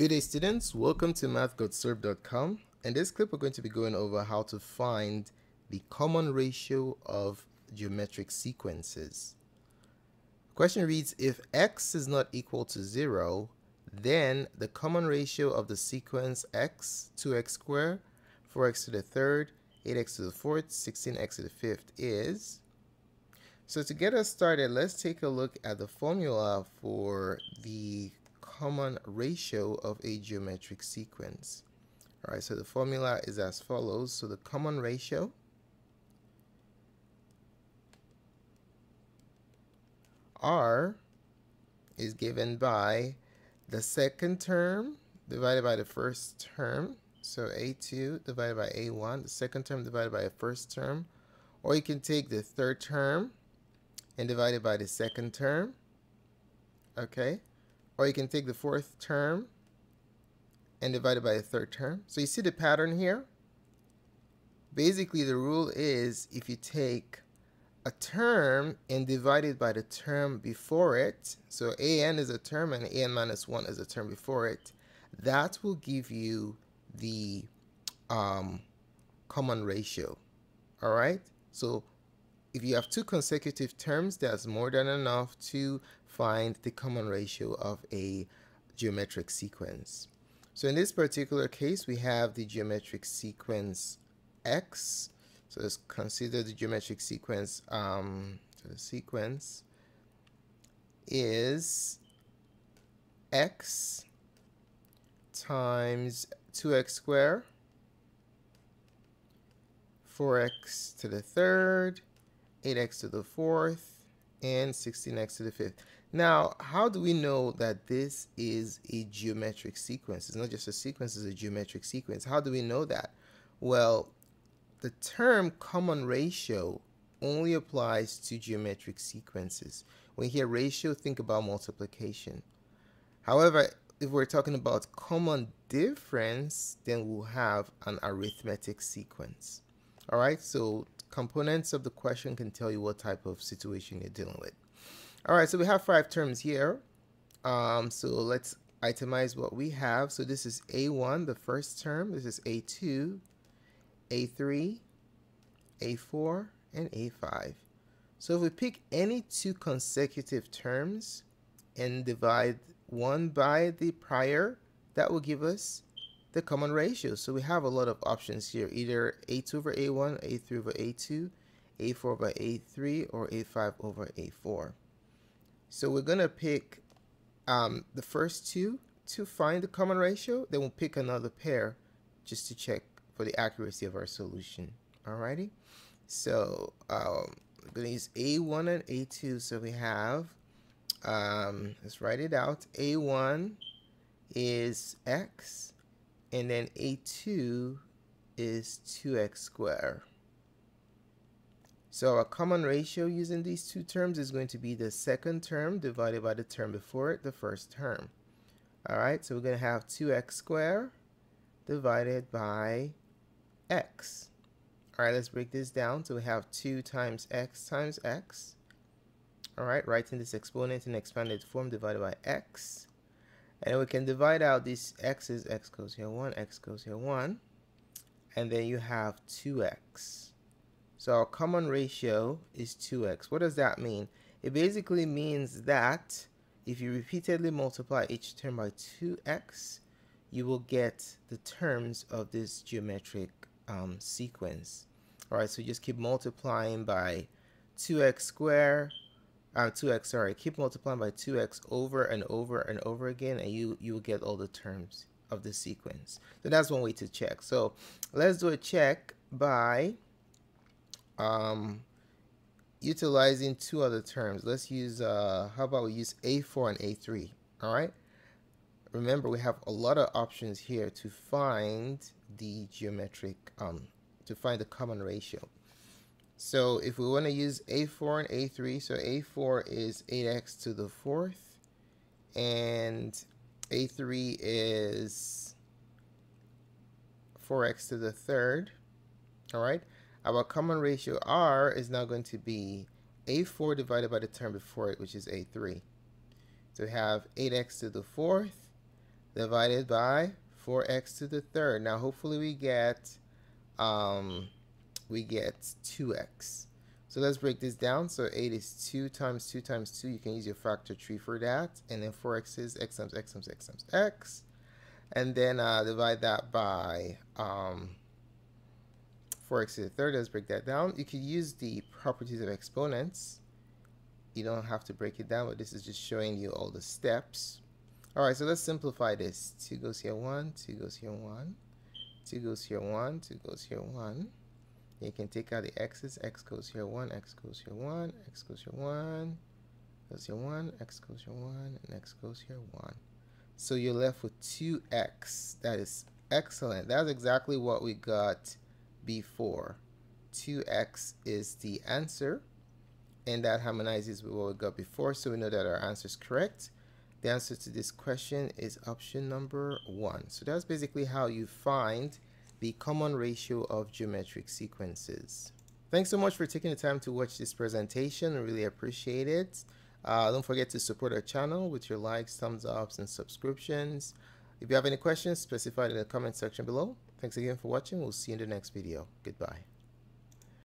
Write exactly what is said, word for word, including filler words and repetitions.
Good day, students. Welcome to math got served dot com. In this clip, we're going to be going over how to find the common ratio of geometric sequences. The question reads, if x is not equal to zero, then the common ratio of the sequence x, two x squared, four x to the third, eight x to the fourth, sixteen x to the fifth is... So to get us started, let's take a look at the formula for the common ratio of a geometric sequence. All right, so the formula is as follows. So the common ratio R is given by the second term divided by the first term. So A two divided by A one, the second term divided by the first term. Or you can take the third term and divide it by the second term. Okay. Or you can take the fourth term and divide it by the third term. So you see the pattern here? Basically, the rule is if you take a term and divide it by the term before it, so a n is a term and a n minus one is a term before it, that will give you the um, common ratio. All right? So if you have two consecutive terms, that's more than enough to find the common ratio of a geometric sequence. So in this particular case, we have the geometric sequence x. So let's consider the geometric sequence. Um, so the sequence is x times two x squared, four x to the third, eight x to the fourth, and sixteen x to the fifth. Now, how do we know that this is a geometric sequence? It's not just a sequence, it's a geometric sequence. How do we know that? Well, the term common ratio only applies to geometric sequences. When you hear ratio, think about multiplication. However, if we're talking about common difference, then we'll have an arithmetic sequence. All right, so components of the question can tell you what type of situation you're dealing with. All right, so we have five terms here. Um, so let's itemize what we have. So this is A one, the first term. This is A two, A three, A four, and A five. So if we pick any two consecutive terms and divide one by the prior, that will give us the common ratio. So we have a lot of options here, either A two over A one, A three over A two, A four over A three, or A five over A four. So we're gonna pick um, the first two to find the common ratio, then we'll pick another pair just to check for the accuracy of our solution. Alrighty, so um, we're gonna use A one and A two. So we have, um, let's write it out, A one is x, and then A two is two x squared. So our common ratio using these two terms is going to be the second term divided by the term before it, the first term. All right, so we're going to have two x squared divided by x. All right, let's break this down. So we have two times x times x. All right, writing this exponent in expanded form divided by x. And we can divide out these x's. X goes here one, x goes here one. And then you have two x. So our common ratio is two x. What does that mean? It basically means that if you repeatedly multiply each term by two x, you will get the terms of this geometric um, sequence. All right, so just keep multiplying by two x squared. Uh, two x, sorry, keep multiplying by two x over and over and over again, and you you will get all the terms of the sequence. So that's one way to check. So let's do a check by um, utilizing two other terms. Let's use, uh, how about we use A four and A three, all right? Remember, we have a lot of options here to find the geometric, um, to find the common ratio. So if we want to use A four and A three, so A four is eight x to the fourth, and A three is four x to the third. All right, our common ratio R is now going to be A four divided by the term before it, which is A three. So we have eight x to the fourth divided by four x to the third. Now hopefully we get um, we get two x. So let's break this down. So eight is two times two times two. You can use your factor tree for that. And then four x is x times x times x times x. And then uh, divide that by um, four x to the third. Let's break that down. You could use the properties of exponents. You don't have to break it down, but this is just showing you all the steps. All right, so let's simplify this. two goes here, one, two goes here, one, two goes here, one, two goes here, one. You can take out the x's. X goes here, one, x goes here, one, x goes here, one, goes here, one, x goes here, one, and x goes here, one. So you're left with two x. That is excellent. That's exactly what we got before. two x is the answer, and that harmonizes with what we got before, so we know that our answer is correct. The answer to this question is option number one. So that's basically how you find the common ratio of geometric sequences. Thanks so much for taking the time to watch this presentation. I really appreciate it. Uh, don't forget to support our channel with your likes, thumbs ups, and subscriptions. If you have any questions, specify it in the comment section below. Thanks again for watching. We'll see you in the next video. Goodbye.